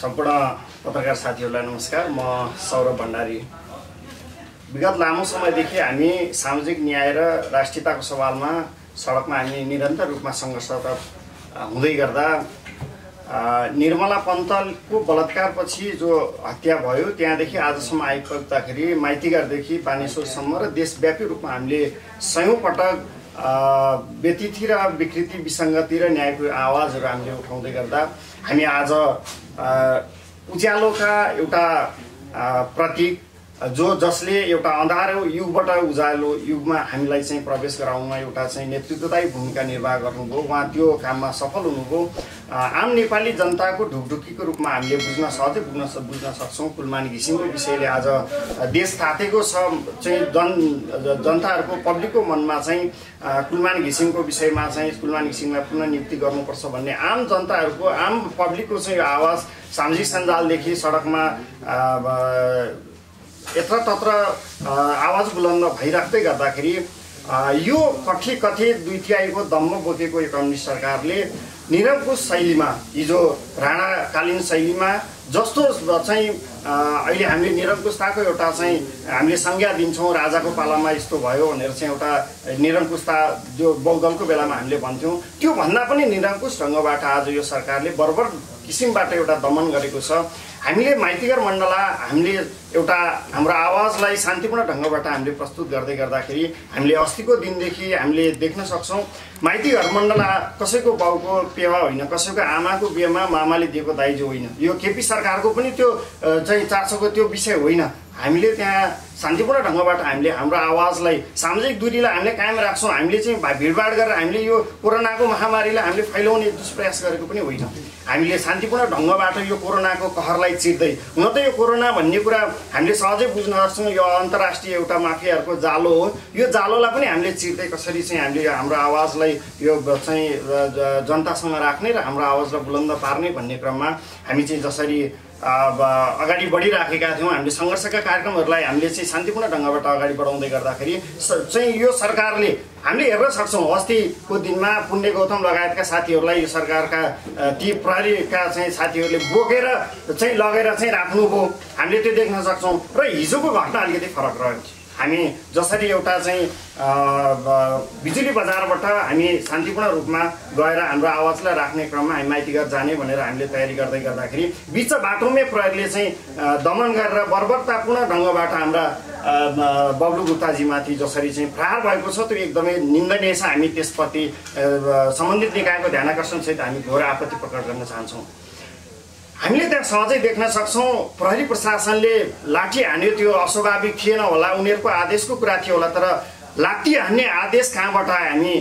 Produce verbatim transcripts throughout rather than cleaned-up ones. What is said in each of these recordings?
सम्पूर्ण पत्रकार साथीहरूलाई नमस्कार। म सौरभ भण्डारी। विगत लामो समयदेखि हामी सामाजिक न्याय र राष्ट्रियताको सवालमा सडकमा हामी निरन्तर रूपमा संघर्षरत हुँदै गर्दा निर्मला पन्तको बलात्कारपछि जो हत्या भयो त्यहाँदेखि आजसम्म आइपुग्दाखेरि मैती घरदेखि पानीसोरसम्म र देशव्यापी रूपमा हामीले सयौं पटक व्यतिथि र विकृति विसङ्गति र न्यायको आवाजहरू हामीले उठाउँदै गर्दा हामी आज उज्यालोका एउटा प्रतीक जो जसले एउटा अँधारो युगबाट उज्यालो युगमा हामीलाई चाहिँ प्रवेश गराउनमा एउटा चाहिँ नेतृत्वदायी भूमिका निर्वाह गर्नुभयो, उहाँ त्यो काममा सफल हुनुभयो। आम नेपाली जनताको ढुकढुकीको रूपमा हामीले बुझ्न सहजै बुझ्न बुझ्न सक्छौँ। कुलमान घिसिङको विषयले आज देश तातेको छ चाहिँ जन जनताहरूको पब्लिकको मनमा चाहिँ कुलमान घिसिङको विषयमा चाहिँ कुलमान घिसिङलाई पुनः नियुक्ति गर्नुपर्छ भन्ने आम जनताहरूको आम पब्लिकको चाहिँ आवाज सामाजिक सञ्जालदेखि सडकमा यत्र तत्र आवाज बुलन्द भइराख्दै गर्दाखेरि यो कथित कथित दुई तिहाईको दम्म बोकेको यो कम्युनिस्ट सरकारले निरङ्कुश शैलीमा हिजो राणाकालीन शैलीमा जस्तो चाहिँ अहिले हामीले निरङ्कुशताको एउटा चाहिँ हामीले संज्ञा दिन्छौँ, राजाको पालामा यस्तो भयो भनेर चाहिँ एउटा निरङ्कुशता जो बहुदलको बेलामा हामीले भन्थ्यौँ त्योभन्दा पनि निरङ्कुश ढङ्गबाट आज यो सरकारले बर्बर किसिमबाट एउटा दमन गरेको छ। हामीले माइतीघर मण्डला हामीले एउटा हाम्रो आवाजलाई शान्तिपूर्ण ढङ्गबाट हामीले प्रस्तुत गर्दै गर्दाखेरि हामीले अस्तिको दिनदेखि हामीले देख्न सक्छौँ माइतीघर मण्डला कसैको बाउको पेवा होइन, कसैको आमाको बिहेमा मामाले दिएको दाइजो होइन, यो केपी सरकारको पनि त्यो चाहिँ चासोको त्यो विषय होइन। हामीले त्यहाँ शान्तिपूर्ण ढङ्गबाट हामीले हाम्रो आवाजलाई सामाजिक दूरीलाई हामीले कायम राख्छौँ, हामीले चाहिँ भिडभाड गरेर हामीले यो कोरोनाको महामारीलाई हामीले फैलाउने दुष्प्रयास गरेको पनि होइन। हामीले शान्तिपूर्ण ढङ्गबाट यो कोरोनाको कहरलाई चिर्दै हुन त यो कोरोना भन्ने कुरा हामीले सहजै बुझ्न सक्छौँ, यो अन्तर्राष्ट्रिय एउटा माफियाहरूको जालो हो, यो जालोलाई पनि हामीले चिर्दै कसरी चाहिँ हामीले हाम्रो आवाजलाई यो चाहिँ जनतासँग राख्ने र हाम्रो आवाजलाई बुलन्द पार्ने भन्ने क्रममा हामी चाहिँ जसरी अब अगाडि बढिराखेका थियौँ, हामीले सङ्घर्षका कार्यक्रमहरूलाई हामीले चाहिँ शान्तिपूर्ण ढङ्गबाट अगाडि बढाउँदै गर्दाखेरि चाहिँ यो सरकारले हामीले हेर्न सक्छौँ। अस्तिको दिनमा पुण्य गौतम लगायतका साथीहरूलाई यो सरकारका ती प्रहरीका चाहिँ साथीहरूले बोकेर चाहिँ लगेर चाहिँ राख्नुभयो, हामीले त्यो देख्न सक्छौँ। र हिजोको घटना अलिकति फरक रह्यो। हामी जसरी एउटा चाहिँ बिजुली बजारबाट हामी शान्तिपूर्ण रूपमा गएर हाम्रो आवाजलाई राख्ने क्रममा हामी माइतीघर जाने भनेर हामीले तयारी गर्दै गर्दाखेरि बिच बाटोमै प्रहरीले चाहिँ दमन गरेर बर्बरतापूर्ण ढङ्गबाट हाम्रा बब्लू गुप्ताजीमाथि जसरी चाहिँ प्रहार भएको छ त्यो एकदमै निन्दनीय छ। हामी त्यसप्रति सम्बन्धित निकायको ध्यानाकर्षणसहित हामी घोर आपत्ति प्रकट गर्न चाहन्छौँ। हामीले त्यहाँ सहजै देख्न सक्छौँ प्रहरी प्रशासनले लाठी हान्यो, त्यो अस्वाभाविक थिएन होला, उनीहरूको आदेशको कुरा थियो होला, तर लाठी हान्ने आदेश कहाँबाट आयो हामी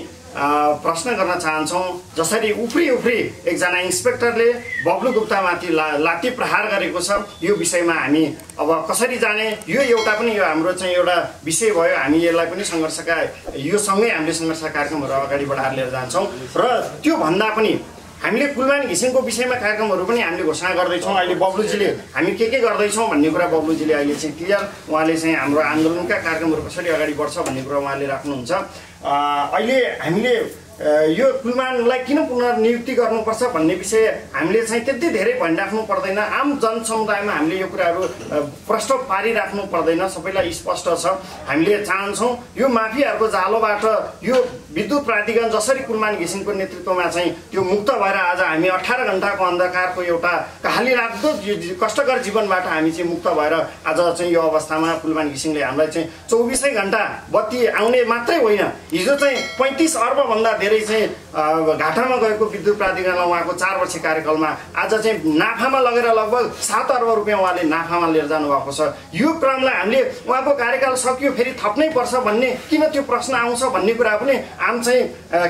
प्रश्न गर्न चाहन्छौँ। जसरी उफ्री उफ्री एकजना इन्स्पेक्टरले बब्लू गुप्तामाथि ला लाठी प्रहार गरेको छ, यो विषयमा हामी अब कसरी जाने, यो एउटा पनि यो हाम्रो चाहिँ एउटा विषय भयो। हामी यसलाई पनि सङ्घर्षका यो सँगै हामीले सङ्घर्ष कार्यक्रमहरू अगाडि बढाएर लिएर जान्छौँ। र त्योभन्दा पनि हामीले कुलमान घिसिङको विषयमा कार्यक्रमहरू पनि हामीले घोषणा गर्दैछौँ। अहिले बब्लुजीले हामी के के गर्दैछौँ भन्ने कुरा बब्लुजीले अहिले चाहिँ क्लियर उहाँले चाहिँ हाम्रो आन्दोलनका कार्यक्रमहरू कसरी अगाडि बढ्छ भन्ने कुरा उहाँले राख्नुहुन्छ। अहिले हामीले यो कुलमानलाई किन पुनर्नियुक्ति गर्नुपर्छ भन्ने विषय हामीले चाहिँ त्यति धेरै भनिराख्नु पर्दैन, आम जनसमुदायमा हामीले यो कुराहरू प्रष्ट पारिराख्नु पर्दैन, सबैलाई स्पष्ट छ। हामीले चाहन्छौँ यो माफियाहरूको जालोबाट यो विद्युत प्राधिकरण जसरी कुलमान घिसिङको नेतृत्वमा चाहिँ त्यो मुक्त भएर आज हामी अठार घन्टाको अन्धकारको एउटा कहाली राख्दो कष्टकर जीवनबाट हामी चाहिँ मुक्त भएर आज चाहिँ यो अवस्थामा कुलमान घिसिङले हामीलाई चाहिँ चौबिसै घन्टा बत्ती आउने मात्रै होइन, हिजो चाहिँ पैँतिस अर्बभन्दा धेरै चाहिँ घाटामा गएको विद्युत प्राधिकरणलाई उहाँको चार वर्ष कार्यकालमा आज चाहिँ नाफामा लगेर लगभग सात अर्ब रुपियाँ उहाँले नाफामा लिएर जानुभएको छ। यो क्रमलाई हामीले उहाँको कार्यकाल सकियो फेरि थप्नै पर्छ भन्ने किन त्यो प्रश्न आउँछ भन्ने कुरा पनि आम चाहिँ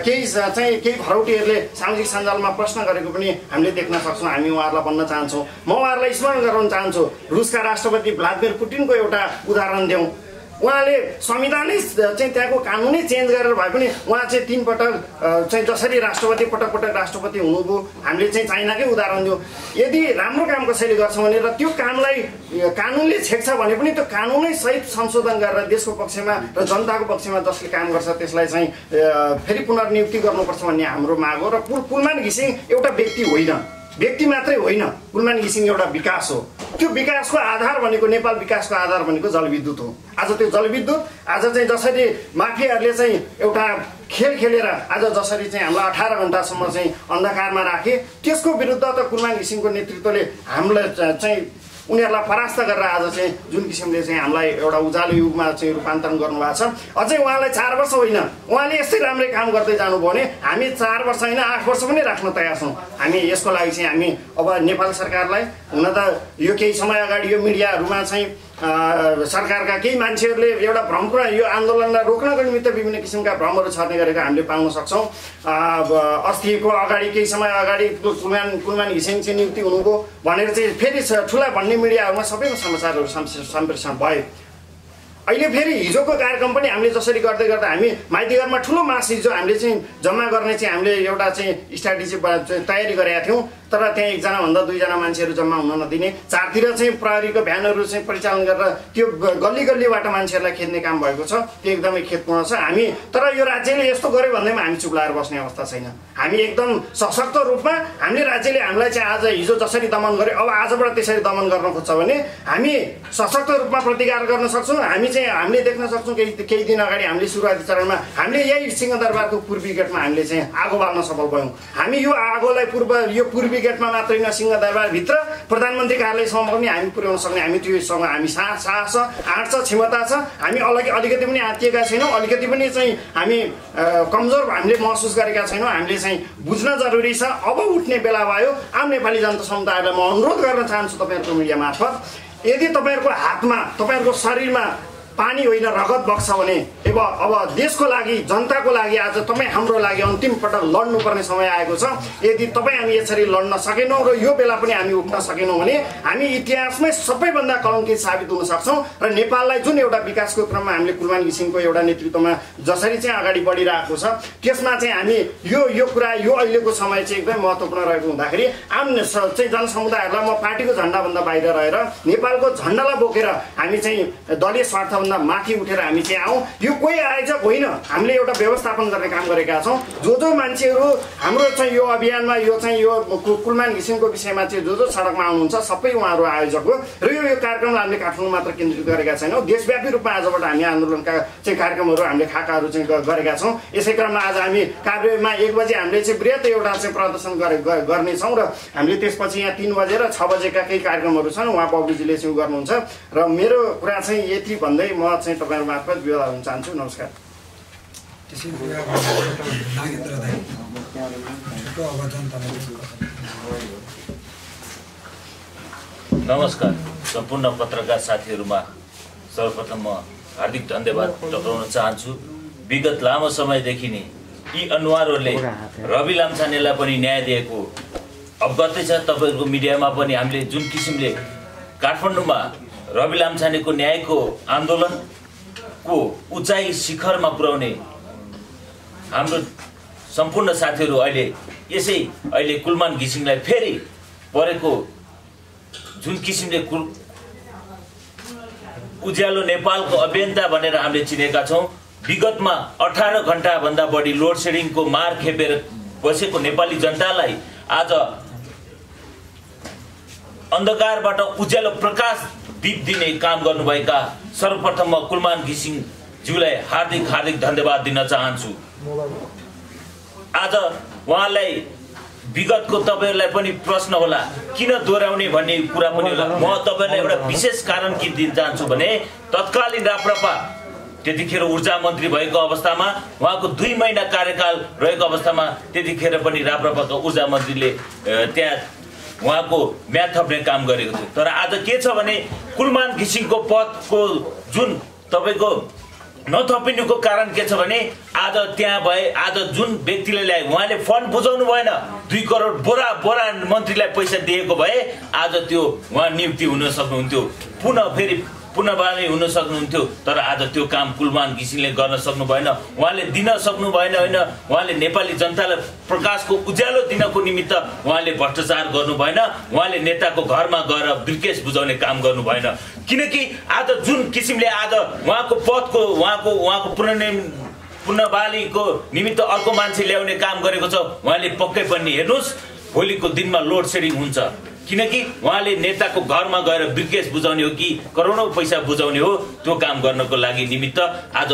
केही चाहिँ केही भरौटीहरूले सामाजिक सञ्जालमा प्रश्न गरेको पनि हामीले देख्न सक्छौँ। हामी उहाँहरूलाई भन्न चाहन्छौँ, म उहाँहरूलाई स्मरण गराउन चाहन्छु रुसका राष्ट्रपति भ्लादिमिर पुटिनको एउटा उदाहरण दिउँ। उहाँले संविधानै चाहिँ त्यहाँको कानुनै चेन्ज गरेर भए पनि उहाँ चाहिँ तिन पटक चाहिँ जसरी राष्ट्रपति पटक पटक राष्ट्रपति हुनुभयो, हामीले चाहिँ चाइनाकै उदाहरण दियो। यदि राम्रो काम कसैले गर्छ भने र त्यो कामलाई कानुनले छेक्छ भने पनि त्यो कानुनै सहित संशोधन गरेर देशको पक्षमा र जनताको पक्षमा जसले काम गर्छ त्यसलाई चाहिँ फेरि पुनर्नियुक्ति गर्नुपर्छ भन्ने हाम्रो माग हो। र कुलमान घिसिङ एउटा व्यक्ति होइन, व्यक्ति मात्रै होइन, कुलमान घिसिङ एउटा विकास हो। त्यो विकासको आधार भनेको नेपाल विकासको आधार भनेको जलविद्युत हो। आज त्यो जलविद्युत आज चाहिँ जसरी माफियाहरूले चाहिँ एउटा खेल खेलेर आज जसरी चाहिँ हामीलाई अठार घण्टासम्म चाहिँ अन्धकारमा राखे, त्यसको विरुद्ध त कुलमान घिसिङको नेतृत्वले हामीलाई चाहिँ उनीहरूलाई परास्त गरेर आज चाहिँ जुन किसिमले चाहिँ हामीलाई एउटा उज्यालो युगमा चाहिँ रूपान्तरण गर्नुभएको छ। अझै उहाँलाई चार वर्ष होइन, उहाँले यस्तै राम्रै काम गर्दै जानुभयो भने हामी चार वर्ष होइन आठ वर्ष पनि राख्न तयार छौँ। हामी यसको लागि चाहिँ हामी अब नेपाल सरकारलाई, हुन त यो केही समय अगाडि यो मिडियाहरूमा चाहिँ सरकारका केही मान्छेहरूले एउटा भ्रमको यो आन्दोलनलाई रोक्नको निमित्त विभिन्न किसिमका भ्रमहरू छर्ने गरेका हामीले पाउन सक्छौँ। अस्तिको अगाडि केही समय अगाडि कुलमान कुलमान घिसिङ चाहिँ नियुक्ति हुनुभयो भनेर चाहिँ फेरि ठुला भन्ने मिडियाहरूमा सबैको समाचारहरू सम्प्रेषण भयो। अहिले फेरि हिजोको कार्यक्रम पनि हामीले जसरी गर्दै गर्दा हामी मैती घरमा ठुलो मास हिजो हामीले चाहिँ जम्मा गर्ने चाहिँ हामीले एउटा चाहिँ स्ट्राटेजी तयारी गरेका थियौँ, तर त्यहाँ एकजना भन्दा दुईजना मान्छेहरू जम्मा हुन नदिने, चारतिर चाहिँ प्रहरीको भ्यानहरू चाहिँ परिचालन गरेर त्यो गल्ली गल्लीबाट मान्छेहरूलाई खेद्ने काम भएको छ। त्यो एकदमै खेतमा छ हामी। तर यो राज्यले यस्तो गर्यो भन्दैमा हामी चुप लाएर बस्ने अवस्था छैन। हामी एकदम सशक्त रूपमा हामीले राज्यले हामीलाई चाहिँ आज हिजो जसरी दमन गर्यो अब आजबाट त्यसरी दमन गर्न खोज्छ भने हामी सशक्त रूपमा प्रतिकार गर्न सक्छौँ। हामी चाहिँ हामीले देख्न सक्छौँ केही केही दिन अगाडि हामीले सुरुवाती चरणमा हामीले यही सिंहदरबारको पूर्वी गेटमा हामीले चाहिँ आगो बाल्न सफल भयौँ। हामी यो आगोलाई पूर्व यो पूर्वी गेटमा मात्रै न सिंहदरबार भित्र प्रधानमन्त्री कार्यालयसम्म पनि हामी पुर्याउन सक्ने हामी त्योसँग हामी साहस साहस आँट छ, क्षमता छ। हामी अलग अलिकति पनि आँतिएका छैनौँ, अलिकति पनि चाहिँ हामी कमजोर हामीले महसुस गरेका छैनौँ। हामीले चाहिँ बुझ्न जरुरी छ अब उठ्ने बेला भयो। आम नेपाली जनता समुदायलाई म अनुरोध गर्न चाहन्छु तपाईँहरूको मिडिया मार्फत, यदि तपाईँहरूको हातमा तपाईँहरूको शरीरमा पानी होइन रगत बग्छ भने अब अब देशको लागि जनताको लागि आज तपाईँ हाम्रो लागि अन्तिम पटक लड्नुपर्ने समय आएको छ। यदि तपाईँ हामी यसरी लड्न सकेनौँ र यो बेला पनि हामी उठ्न सकेनौँ भने हामी इतिहासमै सबैभन्दा कलङ्कित साबित हुन सक्छौँ। र नेपाललाई जुन एउटा विकासको क्रममा हामीले कुलमान घिसिङको एउटा नेतृत्वमा जसरी चाहिँ अगाडि बढिरहेको छ त्यसमा चाहिँ हामी यो यो कुरा यो अहिलेको समय चाहिँ एकदमै महत्त्वपूर्ण रहेको हुँदाखेरि आम चाहिँ जनसमुदायहरूलाई म पार्टीको झन्डाभन्दा बाहिर रहेर नेपालको झन्डालाई बोकेर हामी चाहिँ दलीय स्वार्थ माथि उठेर हामी चाहिँ आउँ। यो कोही आयोजक होइन, हामीले एउटा व्यवस्थापन गर्ने काम गरेका छौँ। जो जो मान्छेहरू हाम्रो चाहिँ यो अभियानमा यो चाहिँ यो कुलमान घिसिङको विषयमा चाहिँ जो जो सडकमा आउनुहुन्छ सबै उहाँहरू आयोजक हो। र यो यो कार्यक्रमलाई हामीले काठमाडौँ मात्र केन्द्रित गरेका छैनौँ, देशव्यापी रूपमा आजबाट हामी आन्दोलनका चाहिँ कार्यक्रमहरू हामीले खाकाहरू चाहिँ गरेका छौँ। यसै क्रममा आज हामी काभ्रेमा एक बजे हामीले चाहिँ वृहत एउटा चाहिँ प्रदर्शन गरे गर्नेछौँ र हामीले त्यसपछि यहाँ तिन बजे र छ बजेका केही कार्यक्रमहरू छन्, उहाँ बब्लूजीले चाहिँ गर्नुहुन्छ। र मेरो कुरा चाहिँ यति भन्दै म चाहिँ तपाईँहरू मार्फत विदा हुन चाहन्छु। नमस्कार। नमस्कार सम्पूर्ण पत्रकार साथीहरूमा सर्वप्रथम म हार्दिक धन्यवाद टक्राउन चाहन्छु। विगत लामो समयदेखि नै यी अनुहारहरूले रवि लामिछानेलाई पनि न्याय दिएको अवगतै छ। तपाईँहरूको मिडियामा पनि हामीले जुन किसिमले काठमाडौँमा रवि लामिछानेको न्यायको आन्दोलनको उचाइ शिखरमा पुर्याउने हाम्रो सम्पूर्ण साथीहरू अहिले यसै अहिले कुलमान घिसिङलाई फेरि परेको जुन किसिमले कुल उज्यालो नेपालको अभियन्ता भनेर हामीले चिनेका छौँ। विगतमा अठार घन्टाभन्दा बढी लोड सेडिङको मार खेपेर बसेको नेपाली जनतालाई आज अन्धकारबाट उज्यालो प्रकाश दीप दिने काम गर्नुभएका सर्वप्रथम म कुलमान घिसिङज्यूलाई हार्दिक हार्दिक धन्यवाद दिन चाहन्छु। आज उहाँलाई विगतको तपाईँहरूलाई पनि प्रश्न होला किन दोहोऱ्याउने भन्ने कुरा पनि होला। म तपाईँहरूलाई एउटा विशेष कारण के दिन चाहन्छु भने तत्कालीन राप्रपा त्यतिखेर ऊर्जा मन्त्री भएको अवस्थामा उहाँको दुई महिना कार्यकाल रहेको अवस्थामा त्यतिखेर पनि राप्रपाको ऊर्जा मन्त्रीले त्यहाँ उहाँको म्याद थप्ने काम गरेको थियो। तर आज के छ भने कुलमान घिसिङको पदको जुन तपाईँको नथपिनुको कारण के छ भने आज त्यहाँ भए आज जुन व्यक्तिले ल्याए उहाँले फन्ड बुझाउनु भएन। दुई करोड बोरा बोरा मन्त्रीलाई पैसा दिएको भए आज त्यो उहाँ नियुक्ति हुन सक्नुहुन्थ्यो, पुनः फेरि पुनर्वाली हुन सक्नुहुन्थ्यो। तर आज त्यो काम कुलमान घिसिङले गर्न सक्नु भएन, उहाँले दिन सक्नु भएन। होइन, उहाँले नेपाली जनतालाई प्रकाशको उज्यालो दिनको निमित्त उहाँले भ्रष्टाचार गर्नु भएन, उहाँले नेताको घरमा गएर बिर्केस बुझाउने काम गर्नु भएन। किनकि आज जुन किसिमले आज उहाँको पदको उहाँको उहाँको पुनर्निम पुनर्वालीको निमित्त अर्को मान्छे ल्याउने काम गरेको छ उहाँले पक्कै पनि। हेर्नुहोस् भोलि को दिन में लोड सेडिंग हुन्छ किनकि उहाँले नेताको घरमा गएर बिर्केस बुझाउने हो कि करोडौं पैसा बुझाउने हो, त्यो काम गर्नको लागि निमित्त आज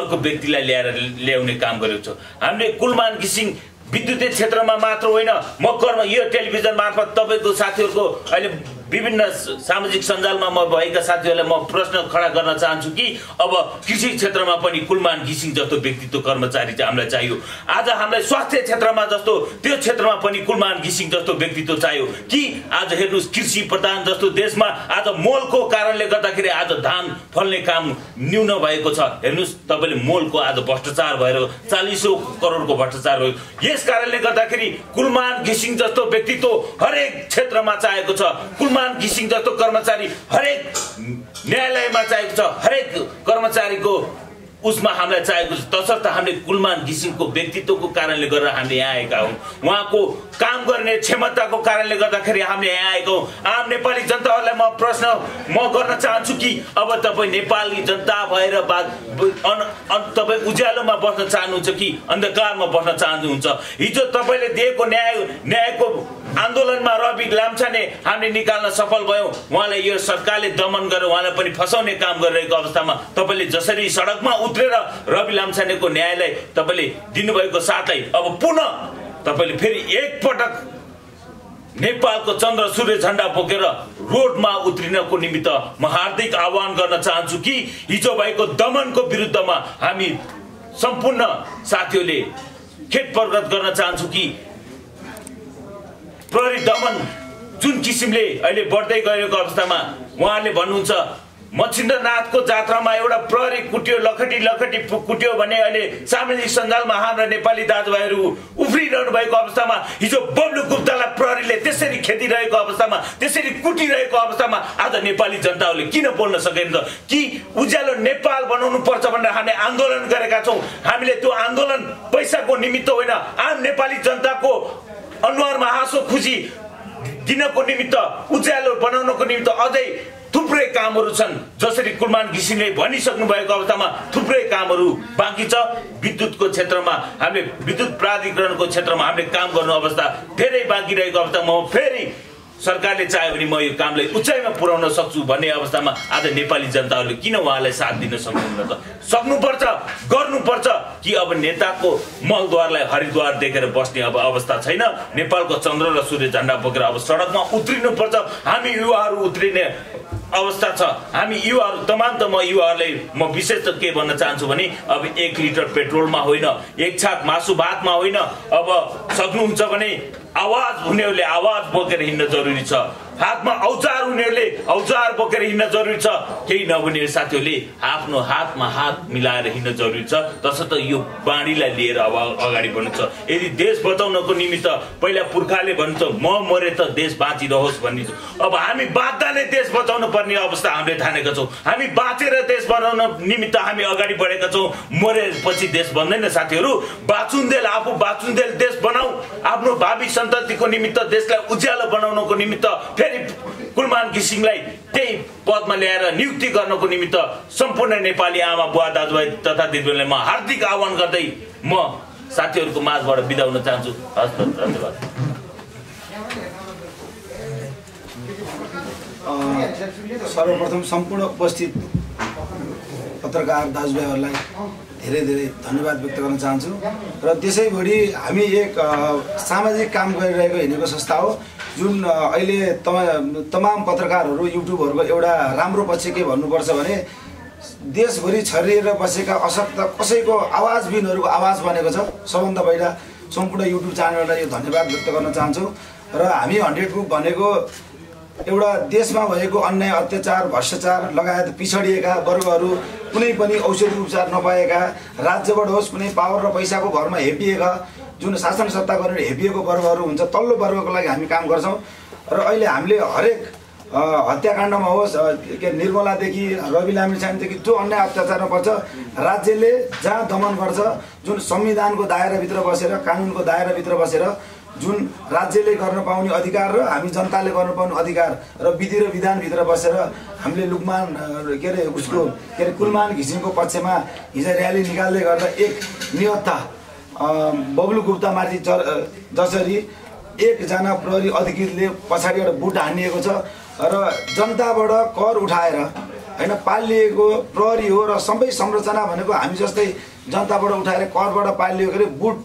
अर्को व्यक्तिलाई ल्याएर ल्याउने काम गरेको छ। हामीले कुलमान घिसिङ विद्युतीय क्षेत्रमा मात्र होइन, म कर्म यो टेलिभिजन मार्फत तपाईको साथीहरुको अहिले विभिन्न सामाजिक सञ्जालमा म भएका साथीहरुलाई म प्रश्न खडा गर्न चाहन्छु कि अब कृषि क्षेत्रमा पनि कुलमान घिसिङ जस्तो व्यक्तित्व कर्मचारी चाहिँ हामीलाई चाहियो। आज हामीलाई स्वास्थ्य क्षेत्रमा जस्तो त्यो क्षेत्रमा पनि कुलमान घिसिङ जस्तो व्यक्तित्व चाहियो कि आज हेर्नुस् कृषि प्रधान जस्तो देशमा आज मोलको कारणले गर्दाखेरि आज धान फल्ने काम न्यून भएको छ। हेर्नुस् तपाईले मोलको आज भ्रष्टाचार भएर चालीसौं करोडको भ्रष्टाचार भयो, यस कारणले गर्दाखेरि कुलमान घिसिङ जस्तो व्यक्तित्व हरेक क्षेत्रमा चाहिएको छ। कुलमान घिसिङ जस्तो कर्मचारी हरेक न्यायालयमा चाहिएको छ, हरेक कर्मचारीको उसमा हामीलाई चाहिएको छ। तसर्थ हामीले कुलमान घिसिङको व्यक्तित्वको कारणले गरेर हामी यहाँ आएका हौं, उहाँको काम गर्ने क्षमताको कारणले गर्दाखेरि हामी यहाँ आएका हौं। आम नेपाली जनताहरुलाई म प्रश्न म गर्न चाहन्छु कि अब तपाई नेपाली जनता भएर तपाई उज्यालोमा बस्न चाहनुहुन्छ कि अन्धकारमा बस्न चाहनुहुन्छ? हिजो तपाईले दिएको न्याय न्यायको आन्दोलनमा रवि लामिछाने हामीले निकाल्न सफल भयौं, उहाँलाई यो सरकारले दमन गरेर उहाँलाई पनि फसाउने काम गरिरहेको अवस्थामा तपाईले जसरी सडकमा उत्रेर रवि लामिछानेको न्यायलाई तपाईले दिनुभएको साथै अब पुनः तपाईले फेरि एक पटक नेपालको चन्द्र सूर्य झण्डा बोकेर रोडमा उत्रिनको निमित्त म हार्दिक आह्वान गर्न चाहन्छु कि हिजो भएको दमनको विरुद्धमा हामी सम्पूर्ण साथीहरूले खेद प्रकट गर्न चाहन्छु कि प्रहरी दमन जुन किसिमले अहिले बढ्दै गएको अवस्थामा उहाँले भन्नुहुन्छ मछिन्द्रनाथको जात्रामा एउटा प्रहरी कुट्यो, लखटी लखटी कुट्यो भने अहिले सामाजिक सञ्जालमा हाम्रो नेपाली दाजुभाइहरू उफ्रिरहनु भएको अवस्थामा हिजो बब्लू गुप्तालाई प्रहरीले त्यसरी खेदिरहेको अवस्थामा, त्यसरी कुटिरहेको अवस्थामा आज नेपाली जनताहरूले किन बोल्न सकेन त? कि उज्यालो नेपाल बनाउनु पर्छ भनेर हामी आन्दोलन गरेका छौँ। हामीले त्यो आन्दोलन पैसाको निमित्त होइन, आम नेपाली जनताको अनुहारमा हाँसो खुसी दिनको निमित्त, उज्यालो बनाउनको निमित्त अझै थुप्रै कामहरू छन्। जसरी कुलमान घिसिङले भनिसक्नु भएको अवस्थामा थुप्रै कामहरू बाँकी छ। विद्युतको क्षेत्रमा हामीले विद्युत प्राधिकरणको क्षेत्रमा हामीले काम गर्नु अवस्था धेरै बाँकी रहेको अवस्थामा म फेरि सरकारले चाह्यो भने म यो कामलाई उचाइमा पुर्याउन सक्छु भन्ने अवस्थामा आज नेपाली जनताहरूले किन उहाँलाई साथ दिन सक्नुहुन्न त? सक्नुपर्छ, गर्नुपर्छ कि अब नेताको मलद्वारलाई हरिद्वार देखेर बस्ने अब अवस्था छैन। नेपालको चन्द्र र सूर्य झण्डा बोकेर अब सडकमा उत्रिनुपर्छ, हामी युवाहरू उत्रिने अवस्था छ। हामी युवाहरू तमाम त म युवाहरूलाई म विशेष के भन्न चाहन्छु भने अब एक लिटर पेट्रोलमा होइन, एक छाक मासु भातमा होइन, अब सक्नुहुन्छ भने आवाज हुनेहरूले आवाज बोकेर हिँड्न जरुरी छ, हातमा औजार हुनेहरूले औजार बोकेर हिँड्न जरुरी छ, केही नहुने साथीहरूले आफ्नो हातमा हात मिलाएर हिँड्न जरुरी छ। तसर्थ यो बाणीलाई लिएर अब अगाडि बढ्नु छ। यदि देश बचाउनको निमित्त पहिला पुर्खाले भन्नु म मरे त देश बाँचिरहोस् भन्ने, अब हामी बाँच्दा नै देश बचाउनु पर्ने अवस्था हामीले ठानेका छौँ। हामी बाँचेर देश बनाउन निमित्त हामी अगाडि बढेका छौँ, मरेपछि देश बन्दैन साथीहरू। बाँचुन्जेल आफू बाँचुन्जेल देश बनाऊ, आफ्नो भावी सन्ततिको निमित्त देशलाई उज्यालो बनाउनको निमित्त कुलमान घिसिङलाई त्यही पदमा ल्याएर नियुक्ति गर्नको निमित्त सम्पूर्ण नेपाली आमा बुवा दाजुभाइ तथा दिदीबहिनीलाई म हार्दिक आह्वान गर्दै म साथीहरूको माझबाट बिदा हुन चाहन्छु। हस्, धन्यवाद। सर्वप्रथम सम्पूर्ण उपस्थित पत्रकार दाजुभाइहरूलाई धेरै धेरै धन्यवाद व्यक्त गर्न चाहन्छु र त्यसैभरि हामी एक सामाजिक काम गरिरहेको हिँडेको संस्था हो जुन अहिले तमाम तमाम पत्रकारहरू युट्युबहरूको एउटा राम्रो पक्ष के भन्नुपर्छ भने देशभरि छरिएर बसेका अशक्त कसैको आवाजबिनहरूको आवाज बनेको छ। सबभन्दा पहिला सम्पूर्ण युट्युब च्यानललाई यो धन्यवाद व्यक्त गर्न चाहन्छौँ र हामी हन्ड्रेड बुक भनेको एउटा देशमा भएको अन्याय अत्याचार भ्रष्टाचार लगायत पिछडिएका वर्गहरू, कुनै पनि औषधि उपचार नपाएका, राज्यबाट होस् कुनै पावर र पैसाको भरमा हेपिएका, जुन शासन सत्ता गरेर हेपिएको वर्गहरू हुन्छ, तल्लो वर्गको लागि हामी काम गर्छौँ। र अहिले हामीले हरेक हत्याकाण्डमा होस् के निर्मलादेखि रवि लामिछानेदेखि जो अन्याय अत्याचारमा पर्छ राज्यले जहाँ दमन गर्छ, जुन संविधानको दायराभित्र बसेर कानुनको दायराभित्र बसेर जुन राज्यले गर्न पाउने अधिकार र हामी जनताले गर्न पाउने अधिकार र विधि र विधानभित्र बसेर हामीले लुकमान के अरे उसको के अरे कुलमान घिसिङको पक्षमा हिजो र्याली निकाल्दै गर्दा एक नियोक्ता बब्लू गुप्तामाथि जसरी एकजना प्रहरी अधिकृतले पछाडिबाट बुट हानिएको छ र जनताबाट कर उठाएर हैन पालिएको प्रहरी हो र सबै संरचना भनेको हामी जस्तै जनताबाट उठाएर करबाट पालिएको रे बुट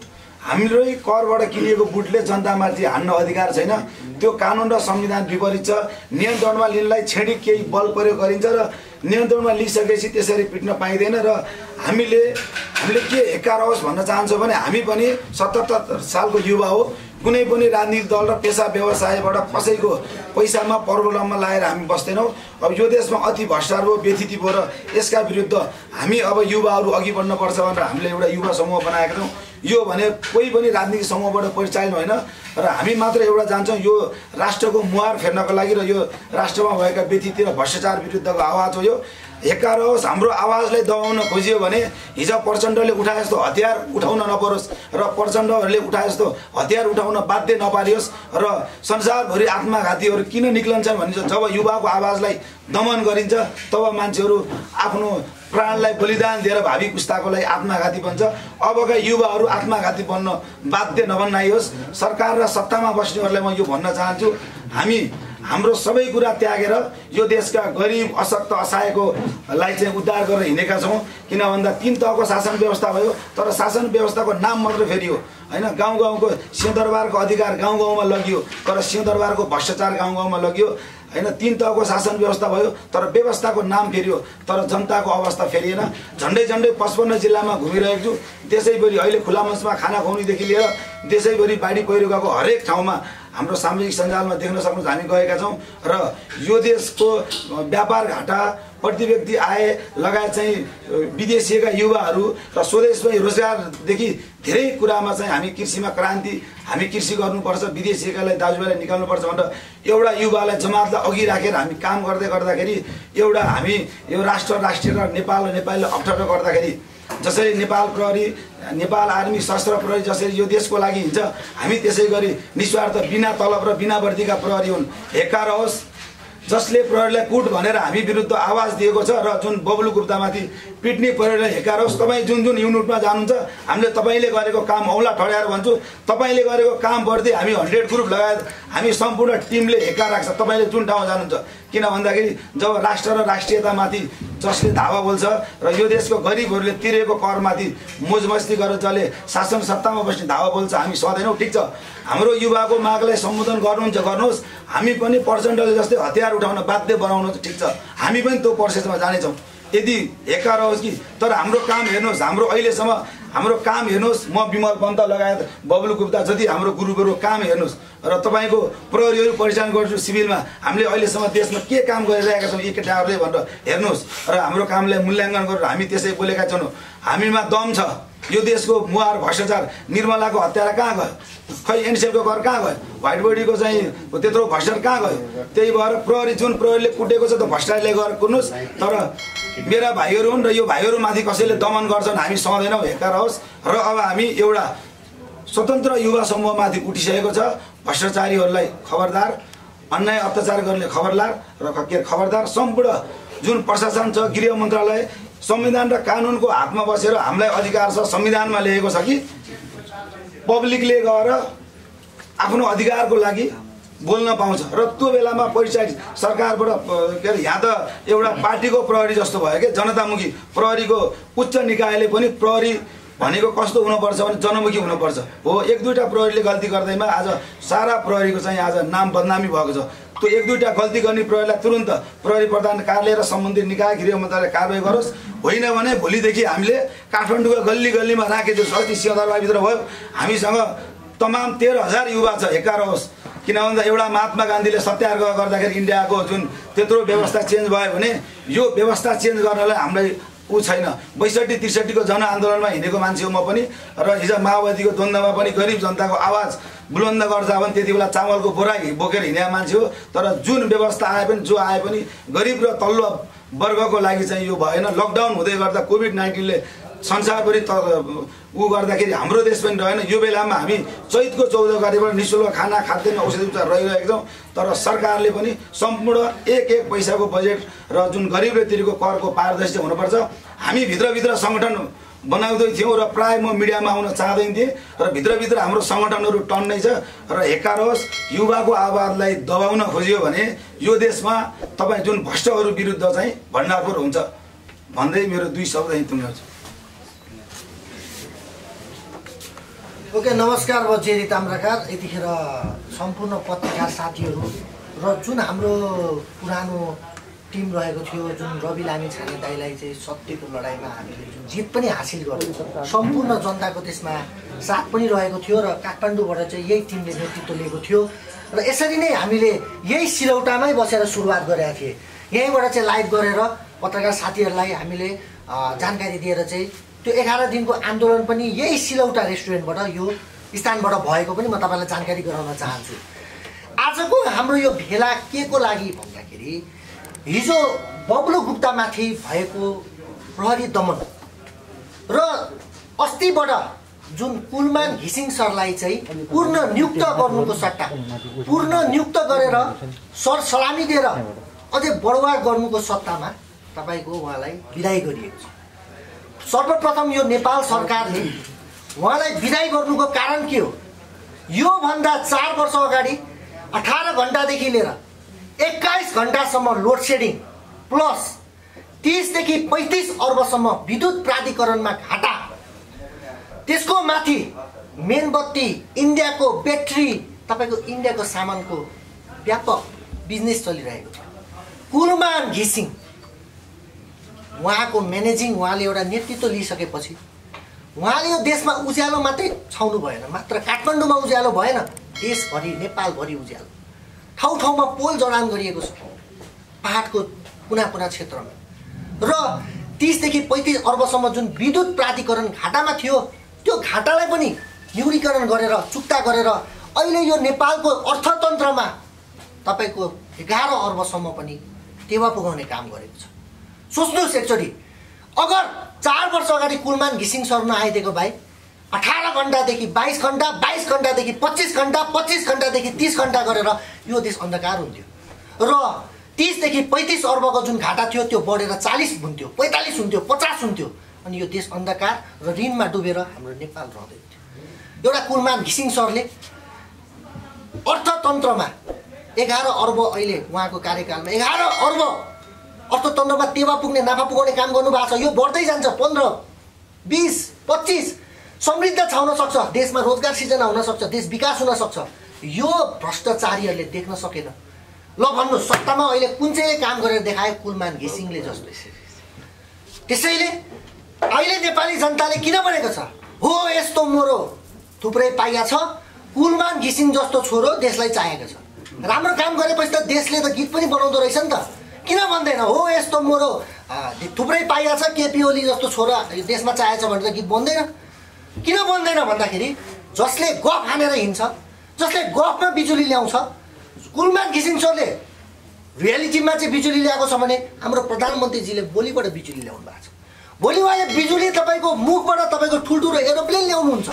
हामीलाई करबाट किनेको बुटले जनतामाथि हान्न अधिकार छैन। त्यो कानुन र संविधान विपरीत छ। नियन्त्रणमा लिनलाई छेडी केही बल प्रयोग गरिन्छ र नियन्त्रणमा लिइसकेपछि त्यसरी पिट्न पाइदैन र हामीले हामीले के हेक्कार होस् भन्न चाहन्छौँ भने हामी पनि सतहत्तर सालको युवा हो। कुनै पनि राजनीतिक दल र पेसा व्यवसायबाट कसैको पैसामा प्रलोभनमा लाएर हामी बस्दैनौँ। अब यो देशमा अति भ्रष्टाचार हो, व्यथिति हो र यसका विरुद्ध हामी अब युवाहरू अघि बढ्नुपर्छ भनेर हामीले एउटा युवा समूह बनाएका छौँ। यो भने कोही पनि राजनीतिक समूहबाट परिचालन होइन र हामी मात्र एउटा जान्छौँ यो राष्ट्रको मुहार फेर्नको लागि र यो राष्ट्रमा भएका व्यतिथि र भ्रष्टाचार विरुद्धको आवाज हो। यो हेक्कार होस्। हाम्रो आवाजलाई दबाउन खोजियो भने हिजो प्रचण्डले उठाए जस्तो हतियार उठाउन नपरोस् र प्रचण्डहरूले उठाए जस्तो हतियार उठाउन बाध्य नपारियोस् र संसारभरि आत्मघातीहरू किन निक्लन्छन् भनिन्छ। जब युवाको आवाजलाई दमन गरिन्छ तब मान्छेहरू आफ्नो प्राणलाई बलिदान दिएर भावी पुस्ताको लागि आत्मघाती बन्छ। अबका युवाहरू आत्मघाती बन्न बाध्य नबन्नाइयोस्। सरकार र सत्तामा बस्नेहरूलाई म यो भन्न चाहन्छु, हामी हाम्रो सबै कुरा त्यागेर यो देशका गरिब अशक्त असहायकोलाई चाहिँ उद्धार गरेर हिँडेका छौँ। किन भन्दा तीन तहको शासन व्यवस्था भयो तर शासन व्यवस्थाको नाम मात्र फेरि हो हैन। गाउँ गाउँको सिंहदरबारको अधिकार गाउँ गाउँमा लगियो तर सिंहदरबारको भ्रष्टाचार गाउँ गाउँमा लगियो हैन। तीन तहको शासन व्यवस्था भयो तर व्यवस्थाको नाम फेरियो तर जनताको अवस्था फेरिएन। झन्डै झन्डै पचपन्न जिल्लामा घुमिरहेको छु। देशैभरि अहिले खुला मञ्चमा खाना खुवाउनेदेखि लिएर देशैभरि बाढी पहिरो गएको हरेक ठाउँमा हाम्रो सामाजिक सञ्जालमा देख्न सक्नुहुन्छ। हामी गएका छौँ र यो देशको व्यापार घाटा, प्रति व्यक्ति आय लगायत चाहिँ विदेशीका युवाहरू र स्वदेशमै रोजगारदेखि धेरै कुरामा चाहिँ हामी कृषिमा क्रान्ति, हामी कृषि गर्नुपर्छ, विदेशीकालाई दाजुभाइलाई निकाल्नुपर्छ भनेर एउटा युवालाई जमातलाई अघि राखेर हामी काम गर्दै गर्दाखेरि एउटा हामी यो राष्ट्र राष्ट्रिय र नेपाल र नेपालीलाई अप्ठ्यारो गर्दाखेरि जसरी नेपाल प्रहरी, नेपाल आर्मी, सशस्त्र प्रहरी जसरी यो देशको लागि हिँड्छ हामी त्यसै गरी निस्वार्थ बिना तलब र बिना बर्तीका प्रहरी हुन्। हेक्कार होस्। जसले प्रहरीलाई कुट भनेर हामी विरुद्ध आवाज दिएको छ र जुन बब्लू गुप्तामाथि पिट्ने प्रहरीलाई हेक्कार होस्। तपाईँ जुन जुन युनिटमा जानुहुन्छ हामीले तपाईँले गरेको काम औला ठड्याएर भन्छु, तपाईँले गरेको काम प्रति हामी हन्ड्रेड ग्रुप लगायत हामी सम्पूर्ण टिमले हेक्कार राख्छ तपाईँले जुन ठाउँमा जानुहुन्छ। किन भन्दाखेरि जब राष्ट्र र राष्ट्रियतामाथि जसले धावा बोल्छ र यो देशको गरिबहरूले तिरेको करमाथि मोज मस्ती गरेर जसले शासन सत्तामा बस्ने धावा बोल्छ हामी सधैँनौँ। ठिक छ, हाम्रो युवाको मागलाई सम्बोधन गर्नुहुन्छ गर्नुहोस्, हामी पनि प्रचण्डले जस्तै हतियार उठाउन बाध्य बनाउनु ठिक छ, हामी पनि त्यो प्रोसेसमा जानेछौँ। यदि हेक्कार होस् कि तर हाम्रो काम हेर्नुहोस्, हाम्रो अहिलेसम्म हाम्रो काम हेर्नुहोस्। म विमल पन्त लगायत बब्लू गुप्ता जति हाम्रो गुरुबहरू काम हेर्नुहोस् र तपाईँको प्रहरीहरू परिचालन गर्छु। सिभिलमा हामीले अहिलेसम्म देशमा के काम गरिरहेका छौँ यी केटाहरूले भनेर हेर्नुहोस् र हाम्रो कामलाई मूल्याङ्कन गरेर हामी त्यसै बोलेका छैनौँ। हामीमा दम छ। यो देशको मुहार भ्रष्टाचार, निर्मलाको हत्यारा कहाँ गयो? खै एनसेफको घर कहाँ गयो? व्हाइट बडीको चाहिँ त्यत्रो भ्रष्टाचार कहाँ गयो? त्यही भएर प्रहरी जुन प्रहरीले कुटेको छ त भ्रष्टाचारले गरेर कुट्नुहोस्। तर मेरा भाइहरू हुन् र यो भाइहरूमाथि कसैले दमन गर्छन् हामी सहँदैनौँ। हेक्कार होस्। र अब हामी एउटा स्वतन्त्र युवा समूहमाथि उठिसकेको छ। भ्रष्टाचारीहरूलाई खबरदार, अन्याय अत्याचार गर्ने खबरदार र खबरदार सम्पूर्ण जुन प्रशासन छ, गृह मन्त्रालय, संविधान र कानुनको हातमा बसेर हामीलाई अधिकार छ, संविधानमा लेखेको छ कि पब्लिकले गएर आफ्नो अधिकारको लागि बोल्न पाउँछ। र त्यो बेलामा परिचालित सरकारबाट के अरे यहाँ त एउटा पार्टीको प्रहरी जस्तो भयो कि जनतामुखी प्रहरीको उच्च निकायले पनि प्रहरी भनेको कस्तो हुनुपर्छ भने जनमुखी हुनुपर्छ। हो, एक दुईवटा प्रहरीले गल्ती गर्दैमा आज सारा प्रहरीको चाहिँ आज नाम बदनामी भएको छ। त्यो एक दुईवटा गल्ती गर्ने प्रहरीलाई तुरन्त प्रहरी प्रधान कार्यालय र सम्बन्धित निकाय गृह मन्त्रालय कारवाही गरोस्। होइन भने भोलिदेखि हामीले काठमाडौँको गल्ली गल्लीमा राखेको छ। अस्ति सिंहदरबारभित्र भयो, हामीसँग तमाम तेह्र हजार युवा छ। हेक्कार होस्। किन भन्दा एउटा महात्मा गान्धीले सत्याग्रह गर्दाखेरि इन्डियाको जुन त्यत्रो व्यवस्था चेन्ज भयो भने यो व्यवस्था चेन्ज गर्नलाई हामीलाई ऊ छैन। बैसठी त्रिसठीको जनआन्दोलनमा हिँडेको मान्छे हो म पनि र हिजो माओवादीको द्वन्द्वमा पनि गरिब जनताको आवाज बुलन्द गर्छ भने त्यति बेला चामलको बोरा बोकेर हिँडेका मान्छे हो। तर जुन व्यवस्था आए पनि जो आए पनि गरिब र तल्लो वर्गको लागि चाहिँ यो भएन। लकडाउन हुँदै गर्दा कोभिड नाइन्टिनले संसारभरि त ऊ गर्दाखेरि हाम्रो देश पनि रहेन। यो बेलामा हामी चैतको चौध गतेबाट निःशुल्क खाना, खाद्यान्न, औषधि उपचार रहिरहेका छौँ। तर सरकारले पनि सम्पूर्ण एक एक पैसाको बजेट र जुन गरिबले तिरेको करको पारदर्शी हुनुपर्छ। हामी भित्रभित्र सङ्गठन बनाउँदै थियौं र प्राय म मिडियामा आउन चाहदैन थिए र भित्रभित्र हाम्रो संगठनहरु टन्नै छ र हेकारोस युवाको आवाजलाई दबाउन खोज्यो भने यो देशमा तपाई जुन भ्रष्टहरु विरुद्ध चाहिँ भण्डारफोर हुन्छ भन्दै मेरो दुई शब्द चाहिँ तुङ्गाउँछु। ओके नमस्कार, म जेरी ताम्राकार। यतिखेर सम्पूर्ण पत्रकार साथीहरु र जुन हाम्रो पुरानो टिम रहेको थियो जुन रवि लामिछाने दाइलाई चाहिँ सत्यको लडाइँमा हामीले जुन जित पनि हासिल गर्यौं, सम्पूर्ण जनताको त्यसमा साथ पनि रहेको थियो र काठमाडौँबाट चाहिँ यही टिमले नेतृत्व लिएको थियो र यसरी नै हामीले यही सिलौटामै बसेर सुरुवात गरेका थिए। यहीँबाट चाहिँ लाइभ गरेर पत्रकार साथीहरूलाई हामीले जानकारी दिएर चाहिँ त्यो एघार दिनको आन्दोलन पनि यही सिलौटा रेस्टुरेन्टबाट यो स्थानबाट भएको पनि म तपाईँलाई जानकारी गराउन चाहन्छु। आजको हाम्रो यो भेला के को लागि भन्दाखेरि हिजो बब्लू गुप्तामाथि भएको प्रहरी दमन र अस्तिबाट जुन कुलमान घिसिङ सरलाई चाहिँ पूर्ण नियुक्त गर्नुको सट्टा पूर्ण नियुक्त गरेर सर सलामी दिएर अझै बढुवा गर्नुको सट्टामा तपाईको उहाँलाई विदाई गरिएको छ। सर्वप्रथम यो नेपाल सरकारले उहाँलाई विदाई गर्नुको कारण के हो? यो भन्दा चार वर्ष अगाडि अठार घण्टादेखि लिएर एक्काइस घण्टासम्म लोड सेडिङ प्लस तीसदेखि पैँतिस अर्बसम्म विद्युत प्राधिकरणमा घाटा, त्यसको माथि मेनबत्ती, इन्डियाको ब्याट्री, तपाईको इन्डियाको सामानको व्यापक बिजनेस चलिरहेको छ। कुलमान घिसिङ उहाँको म्यानेजिङ, उहाँले एउटा नेतृत्व लिइसकेपछि उहाँले यो देशमा उज्यालो मात्रै छाउनु भएन, मात्र काठमाडौँमा उज्यालो भएन, देशभरि नेपालभरि उज्यालो, ठाउँ ठाउँमा पोल जडान गरिएको छ पहाडको कुना कुना क्षेत्रमा। र तीसदेखि पैँतिस अर्बसम्म जुन विद्युत प्राधिकरण घाटामा थियो त्यो घाटालाई पनि न्यूनीकरण गरेर चुक्ता गरेर अहिले यो नेपालको अर्थतन्त्रमा तपाईँको एघार अर्बसम्म पनि टेवा पुगाउने काम गरेको छ। सोच्नुहोस् एकचोटि, अगर चार वर्ष अगाडि कुलमान घिसिङ सर नआइदिएको भए अठारह घण्टादेखि बाईस घण्टा, बाईस घण्टादेखि पच्चीस घण्टा, पच्चीस घण्टादेखि तीस घण्टा गरेर यो देश अन्धकार हुन्थ्यो र तीसदेखि पैँतिस अर्बको जुन घाटा थियो त्यो बढेर चालीस हुन्थ्यो, पैँतालिस हुन्थ्यो, पचास हुन्थ्यो अनि यो देश अन्धकार र ऋणमा डुबेर हाम्रो नेपाल रहँदै थियो। एउटा कुलमान घिसिङ सरले अर्थतन्त्रमा एघार अर्ब, अहिले उहाँको कार्यकालमा एघार अर्ब अर्थतन्त्रमा टेवा पुग्ने, नाफा पुगाउने काम गर्नुभएको छ। यो बढ्दै जान्छ, पन्ध्र, बिस, पच्चिस, समृद्ध छाउन सक्छ, देशमा रोजगार सिर्जना हुन सक्छ, देश विकास हुन सक्छ। यो भ्रष्टाचारीहरूले देख्न सकेन। ल भन्नु, सत्तामा अहिले कुन चाहिँ काम गरेर देखायो? कुलमान घिसिङले जस्तो। त्यसैले अहिले नेपाली जनताले किन भनेको छ हो यस्तो मोरो थुप्रै पाइया छ, कुलमान घिसिङ जस्तो छोरो देशलाई चाहिएको छ। राम्रो काम गरेपछि त देशले त गीत पनि बनाउँदो रहेछ नि त, किन भन्दैन? हो यस्तो मोरो थुप्रै पाइया छ, केपी ओली जस्तो छोरा देशमा चाहिएको छ भनेर गीत बन्दैन। किन बन्दैन भन्दाखेरि जसले गफ हानेर हिँड्छ, जसले गफमा बिजुली ल्याउँछ, कुलमान घिसिङ सरले रियालिटीमा चाहिँ बिजुली ल्याएको छ भने हाम्रो प्रधानमन्त्रीजीले भोलिबाट बिजुली ल्याउनु भएको छ। भोलि उहाँले बिजुली तपाईँको मुखबाट तपाईँको ठुल्ठुलो एरोप्लेन ल्याउनुहुन्छ,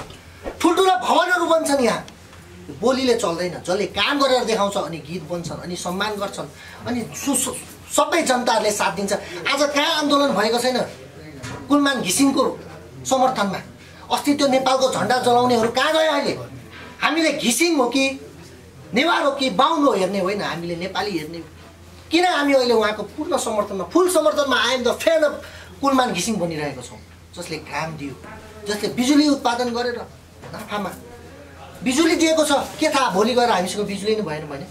ठुल्ठुला भवनहरू बन्छन्। यहाँ बोलीले चल्दैन, जसले काम गरेर देखाउँछ अनि गीत बन्छन्, अनि सम्मान गर्छन्, अनि सबै जनताहरूले साथ दिन्छ। आज कहाँ आन्दोलन भएको छैन कुलमान घिसिङको समर्थनमा? अस्ति त्यो नेपालको झण्डा जलाउनेहरू कहाँ गए? अहिले हामीले घिसिङ हो कि नेवार हो कि बाहुन हो हेर्ने होइन, हामीले नेपाली हेर्ने। किन हामी अहिले उहाँको पूर्ण समर्थनमा, फुल समर्थनमा I'm the fan of Kulman घिसिङ बनिरहेको छौँ? जसले काम दियो, जसले बिजुली उत्पादन गरेर नाफामा बिजुली दिएको छ, के थाहा भोलि गएर हामीसँग बिजुली नै भएन भने?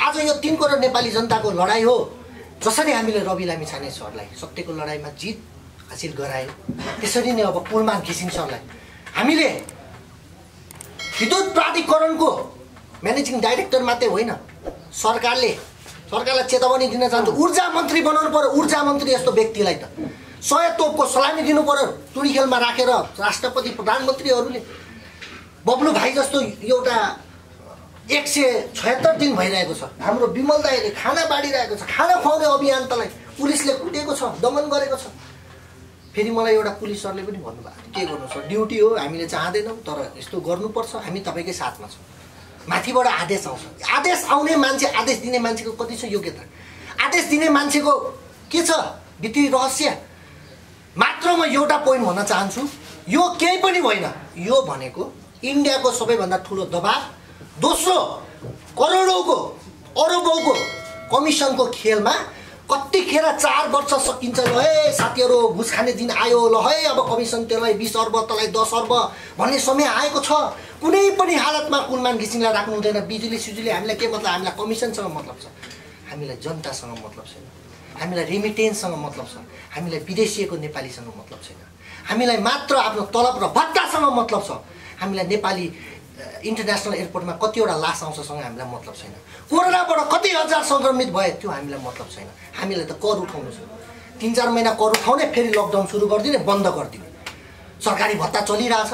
आज यो तिन करोड नेपाली जनताको लडाइँ हो। जसरी हामीले रवि लामिछाने सरलाई सत्यको लडाइँमा जित हासिल गरायो, त्यसरी नै अब कुलमान घिसिङ सरलाई हामीले विद्युत प्राधिकरणको म्यानेजिङ डाइरेक्टर मात्रै होइन, सरकारले सरकारलाई चेतावनी दिन चाहन्छु, ऊर्जा मन्त्री बनाउनु पर्यो। ऊर्जा मन्त्री यस्तो व्यक्तिलाई त सय तोपको सलामी दिनु पर्यो। टुडी खेलमा राखेर रा, राष्ट्रपति प्रधानमन्त्रीहरूले बब्लू भाइ जस्तो एउटा एक सय छयत्तर दिन भइरहेको छ। हाम्रो विमल दाइले खाना बाँडिरहेको छ, खाना खुवाउने अभियानलाई पुलिसले कुटेको छ, दमन गरेको छ। फेरि मलाई एउटा पुलिस सरले पनि भन्नुभएको के गर्नु सर, ड्युटी हो, हामीले चाहँदैनौँ तर यस्तो गर्नुपर्छ, हामी तपाईँकै साथमा छौँ। माथिबाट आदेश आउँछ, आदेश आउने मान्छे, आदेश दिने मान्छेको कति छ योग्यता? आदेश दिने मान्छेको के छ भित्री रहस्य? मात्र म एउटा पोइन्ट भन्न चाहन्छु, यो केही पनि होइन, यो भनेको इन्डियाको सबैभन्दा ठूलो दबाब, दोस्रो करोडौँको अरबौँको कमिसनको खेलमा कतिखेर चार वर्ष सकिन्छ, ल है साथीहरू घुस खाने दिन आयो, ल है अब कमिसन त्यसलाई बीस अर्ब तलाई दस अर्ब भन्ने समय आएको छ। कुनै पनि हालतमा कुलमान घिसिङलाई राख्नु हुँदैन। बिजुली सिजुली हामीलाई के मतलब, हामीलाई कमिसनसँग मतलब छ, हामीलाई जनतासँग मतलब छैन, हामीलाई रेमिटेन्ससँग मतलब छ, हामीलाई विदेशीको नेपालीसँग मतलब छैन, हामीलाई मात्र आफ्नो तलब र भत्तासँग मतलब छ, हामीलाई नेपाली इन्टरनेसनल एयरपोर्टमा कतिवटा लास आउँछसँग हामीलाई मतलब छैन, कोरोनाबाट कति हजार सङ्क्रमित भए त्यो हामीलाई मतलब छैन। हामीलाई त कर उठाउनु छ, तिन चार महिना कर उठाउने, फेरि लकडाउन सुरु गरिदिने, बन्द गरिदिने, सरकारी भत्ता चलिरहेछ,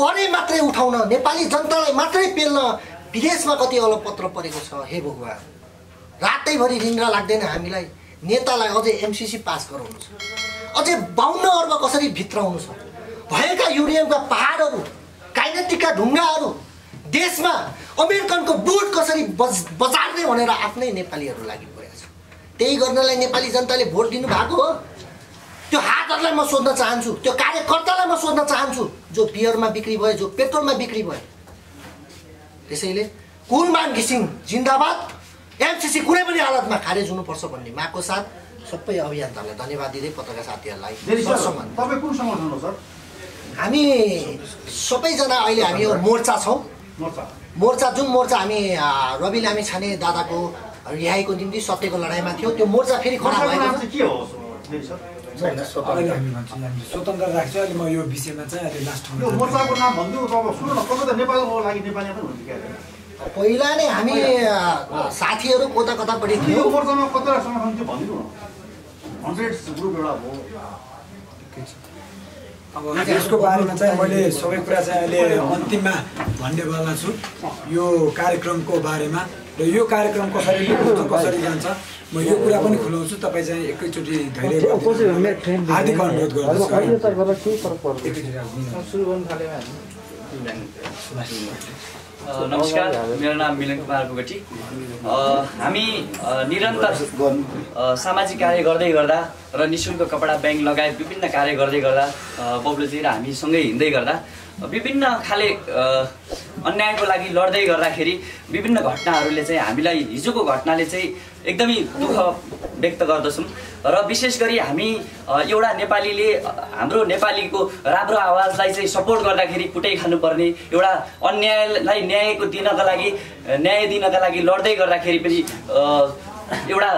करै मात्रै उठाउन, नेपाली जनतालाई मात्रै पेल्न विदेशमा कति अलपत्र परेको छ। हे भगवान्, रातैभरि निन्द्रा लाग्दैन हामीलाई, नेतालाई अझै एमसिसी पास गराउनु छ, अझै बाउन्न अर्ब कसरी भित्राउनु छ, भएका युरेनियमका पहाडहरू, काइनेटिकका ढुङ्गाहरू, देशमा अमेरिकनको बुट कसरी बज बजार्ने भनेर आफ्नै नेपालीहरू लागि परेको छ। त्यही गर्नलाई नेपाली जनताले भोट दिनु भएको हो। त्यो हातहरूलाई म सोध्न चाहन्छु, त्यो कार्यकर्तालाई म सोध्न चाहन्छु जो बियरमा बिक्री भयो, जो पेट्रोलमा बिक्री भयो। त्यसैले कुलमान घिसिङ जिन्दाबाद, एमसिसी कुनै पनि हालतमा खारेज हुनुपर्छ भन्ने मागको साथ सबै अभियन्ताहरूलाई धन्यवाद दिँदै पत्रकार साथीहरूलाई तपाईँ कुन समर्थन गर्नुहुन्छ? हामी सबैजना अहिले हामी यो मोर्चा छौँ, मोर्चा जुन मोर्चा हामी रवि लामिछाने दादाको रिहाईको निम्ति सत्यको लडाइँमा थियो, त्यो मोर्चा फेरि खडा भएको छ। स्वतन्त्र राख्छ। अहिले म यो विषयमा चाहिँ अहिले लास्ट मोर्चाको नाम भन्दियो, अब सुन्नु न, कता नेपालको लागि नेपाली पनि हुन्छ क्या? पहिला नै हामी साथीहरू कता कतापट्टि थियो, मोर्चामा कता समर्थन थियो भन्नु हन्ड्रेड ग्रुप एउटा हो। अब यसको बारेमा चाहिँ मैले सबै कुरा चाहिँ अहिले अन्तिममा भन्नेवाला छु, यो कार्यक्रमको बारेमा र यो कार्यक्रम कसरी कसरी जान्छ म यो कुरा पनि खुलाउँछु। तपाईँ चाहिँ एकैचोटि धेरै हार्दिक अनुरोध गर्छु। नमस्कार, मेरो नाम मिलन कुमार बोगठी। हामी निरन्तर सामाजिक कार्य गर्दै गर्दा र निःशुल्क कपडा ब्याङ्क लगायत विभिन्न कार्य गर्दै गर्दा बब्लूजी र हामीसँगै हिँड्दै गर्दा विभिन्न खाले अन्यायको लागि लड्दै गर्दाखेरि विभिन्न घटनाहरूले चाहिँ हामीलाई, हिजोको घटनाले चाहिँ एकदमै दुःख व्यक्त गर्दछौँ। र विशेष गरी हामी एउटा नेपालीले हाम्रो नेपालीको राम्रो आवाजलाई चाहिँ सपोर्ट गर्दाखेरि कुटै खानुपर्ने, एउटा अन्यायलाई न्यायको दिनका लागि न्याय दिनका लागि लड्दै गर्दाखेरि पनि एउटा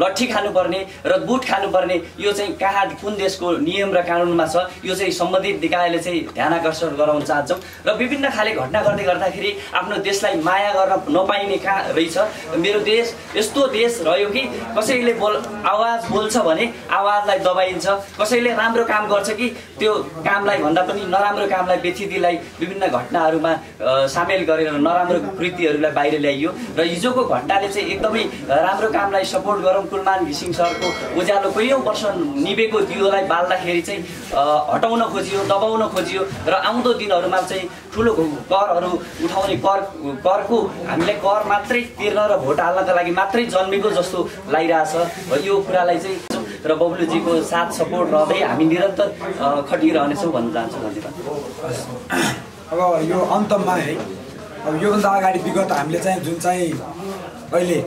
लट्ठी खानुपर्ने र बुट खानुपर्ने, यो चाहिँ कहाँ कुन देशको नियम र कानुनमा छ, यो चाहिँ सम्बन्धित निकायले चाहिँ ध्यान आकर्षण गराउन चाहन्छौँ। र विभिन्न खाले घटना गर्दै गर्दाखेरि आफ्नो देशलाई माया गर्न नपाइने कहाँ रहेछ? मेरो देश यस्तो देश रह्यो कि कसैले बोल आवाज बोल्छ भने आवाजलाई दबाइन्छ, कसैले राम्रो काम गर्छ कि त्यो कामलाई भन्दा पनि नराम्रो कामलाई बेथिदीलाई विभिन्न घटनाहरूमा सामेल गरेर नराम्रो कृतिहरूलाई बाहिर ल्याइयो। र हिजोको घटनाले चाहिँ एकदमै राम्रो कामलाई सपोर्ट गरौँ। कुलमान घिसिङ सरको उज्यालो कैयौँ वर्ष निभेको दियोलाई बाल्दाखेरि चाहिँ हटाउन खोजियो, दबाउन खोजियो र आउँदो दिनहरूमा चाहिँ ठुलो करहरू उठाउने, कर करको हामीले कर मात्रै तिर्न र भोट हाल्नका लागि मात्रै जन्मेको जस्तो लागिरहेछ। यो कुरालाई चाहिँ र बब्लूजीको साथ सपोर्ट रहँदै हामी निरन्तर खटिरहनेछौँ भन्न चाहन्छु। धन्यवाद। अब यो अन्तमा है, अब योभन्दा अगाडि विगत हामीले चाहिँ जुन चाहिँ अहिले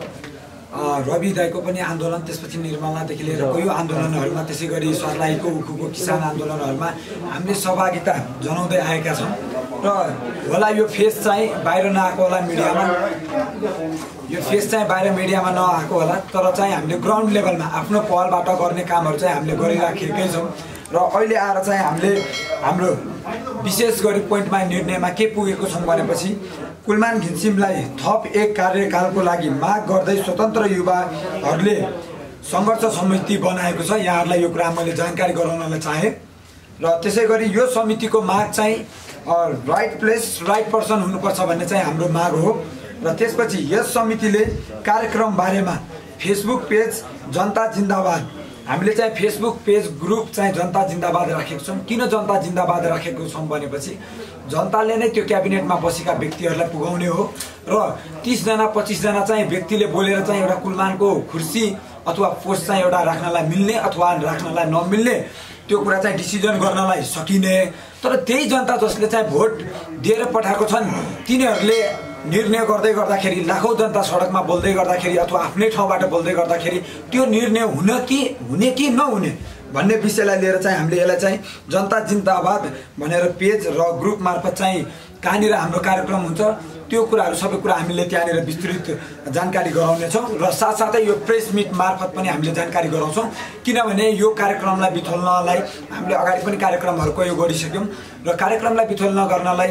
रवि दाईको पनि आन्दोलन, त्यसपछि निर्मलादेखि लिएर यो आन्दोलनहरूमा, त्यसै गरी सर्लाहीको उखुको किसान आन्दोलनहरूमा हामीले सहभागिता जनाउँदै आएका छौँ। र होला यो फेस चाहिँ बाहिर नआएको होला मिडियामा, यो फेस चाहिँ बाहिर मिडियामा नआएको होला, तर चाहिँ हामीले ग्राउन्ड लेभलमा आफ्नो पहलबाट गर्ने कामहरू चाहिँ हामीले गरिराखेकै छौँ। र अहिले आएर चाहिँ हामीले हाम्रो विशेष गरी पोइन्टमा निर्णयमा के पुगेको छौँ भनेपछि कुलमान घिसिङलाई थप एक कार्यकालको लागि माग गर्दै स्वतन्त्र युवाहरूले सङ्घर्ष समिति बनाएको छ। यहाँहरूलाई यो कुरा मैले जानकारी गराउनलाई चाहेँ। र त्यसै गरी यो समितिको माग चाहिँ राइट प्लेस राइट पर्सन हुनुपर्छ भन्ने चाहिँ हाम्रो माग हो। र त्यसपछि यस समितिले कार्यक्रम बारेमा फेसबुक पेज जनता जिन्दाबाद, हामीले चाहिँ फेसबुक पेज ग्रुप चाहिँ जनता जिन्दाबाद राखेको छौँ। किन जनता जिन्दाबाद राखेको छौँ भनेपछि जनताले नै त्यो क्याबिनेटमा बसेका व्यक्तिहरूलाई पुगाउने हो। र तिसजना पच्चिसजना चाहिँ व्यक्तिले बोलेर चाहिँ एउटा कुलमानको खुर्सी अथवा फोर्स चाहिँ एउटा राख्नलाई मिल्ने अथवा राख्नलाई नमिल्ने त्यो कुरा चाहिँ डिसिजन गर्नलाई सकिने। तर त्यही जनता जसले चाहिँ भोट दिएर पठाएको छन् तिनीहरूले निर्णय गर्दै गर्दाखेरि लाखौं जनता सडकमा बोल्दै गर्दाखेरि अथवा आफ्नै ठाउँबाट बोल्दै गर्दाखेरि त्यो निर्णय हुन कि हुने कि नहुने भन्ने विषयलाई लिएर चाहिँ हामीले यसलाई चाहिँ जनता जिन्दाबाद भनेर पेज र ग्रुप मार्फत चाहिँ कहाँनिर हाम्रो कार्यक्रम हुन्छ त्यो कुराहरु सबै कुरा हामीले त्यहाँनिर विस्तृत जानकारी गराउने छौं र साथसाथै यो प्रेस मिट मार्फत पनि हामीले जानकारी गराउँछौं। किनभने यो कार्यक्रमलाई बिथोल्नलाई हामीले अगाडि पनि कार्यक्रमहरुको यो गरिसक्यौं र कार्यक्रमलाई बिथोल्न गर्नलाई